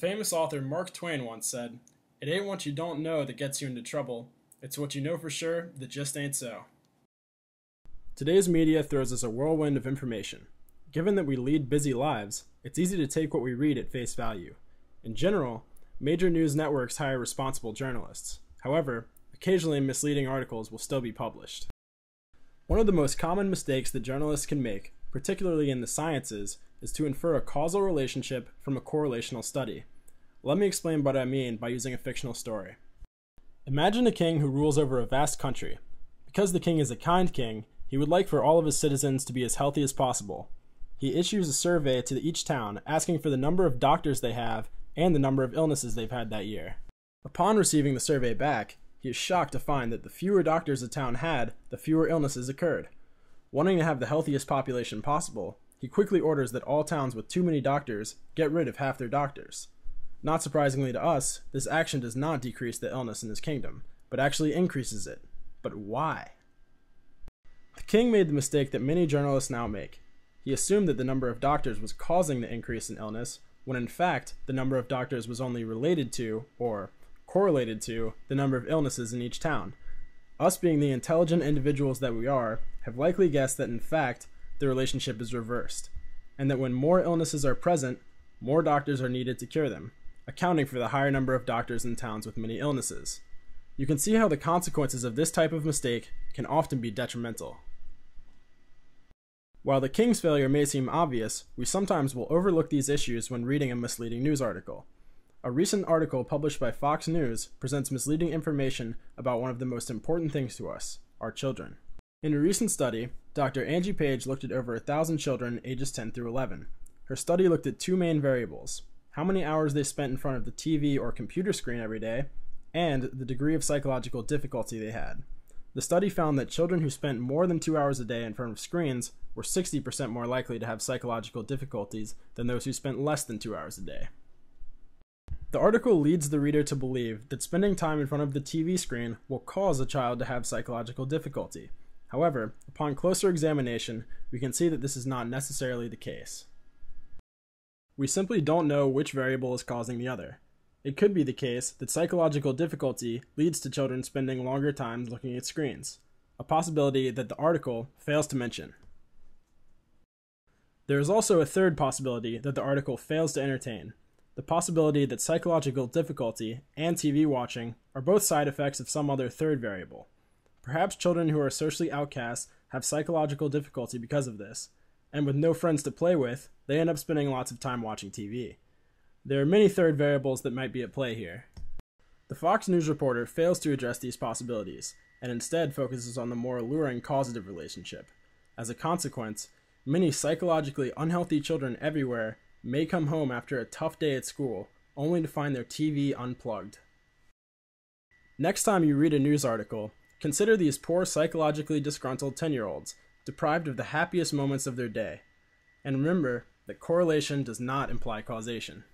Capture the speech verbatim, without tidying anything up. famous author Mark Twain once said, "It ain't what you don't know that gets you into trouble. It's what you know for sure that just ain't so." Today's media throws us a whirlwind of information. Given that we lead busy lives, it's easy to take what we read at face value. In general, major news networks hire responsible journalists. However, occasionally misleading articles will still be published. One of the most common mistakes that journalists can make, particularly in the sciences, is to infer a causal relationship from a correlational study. Let me explain what I mean by using a fictional story. Imagine a king who rules over a vast country. Because the king is a kind king, he would like for all of his citizens to be as healthy as possible. He issues a survey to each town asking for the number of doctors they have and the number of illnesses they've had that year. Upon receiving the survey back, he is shocked to find that the fewer doctors a town had, the fewer illnesses occurred. Wanting to have the healthiest population possible, he quickly orders that all towns with too many doctors get rid of half their doctors. Not surprisingly to us, this action does not decrease the illness in his kingdom, but actually increases it. But why? The king made the mistake that many journalists now make. He assumed that the number of doctors was causing the increase in illness, when in fact, the number of doctors was only related to, or correlated to, the number of illnesses in each town. Us being the intelligent individuals that we are, have likely guessed that in fact, the relationship is reversed, and that when more illnesses are present, more doctors are needed to cure them, accounting for the higher number of doctors in towns with many illnesses. You can see how the consequences of this type of mistake can often be detrimental. While the king's failure may seem obvious, we sometimes will overlook these issues when reading a misleading news article. A recent article published by Fox News presents misleading information about one of the most important things to us, our children. In a recent study, Doctor Angie Page looked at over one thousand children ages ten through eleven. Her study looked at two main variables: how many hours they spent in front of the T V or computer screen every day, and the degree of psychological difficulty they had. The study found that children who spent more than two hours a day in front of screens were sixty percent more likely to have psychological difficulties than those who spent less than two hours a day. The article leads the reader to believe that spending time in front of the T V screen will cause a child to have psychological difficulty. However, upon closer examination, we can see that this is not necessarily the case. We simply don't know which variable is causing the other. It could be the case that psychological difficulty leads to children spending longer time looking at screens, a possibility that the article fails to mention. There is also a third possibility that the article fails to entertain, the possibility that psychological difficulty and T V watching are both side effects of some other third variable. Perhaps children who are socially outcast have psychological difficulty because of this, and with no friends to play with, they end up spending lots of time watching T V. There are many third variables that might be at play here. The Fox News reporter fails to address these possibilities, and instead focuses on the more alluring causative relationship. As a consequence, many psychologically unhealthy children everywhere may come home after a tough day at school, only to find their T V unplugged. Next time you read a news article, consider these poor psychologically disgruntled ten-year-olds, deprived of the happiest moments of their day. And remember that correlation does not imply causation.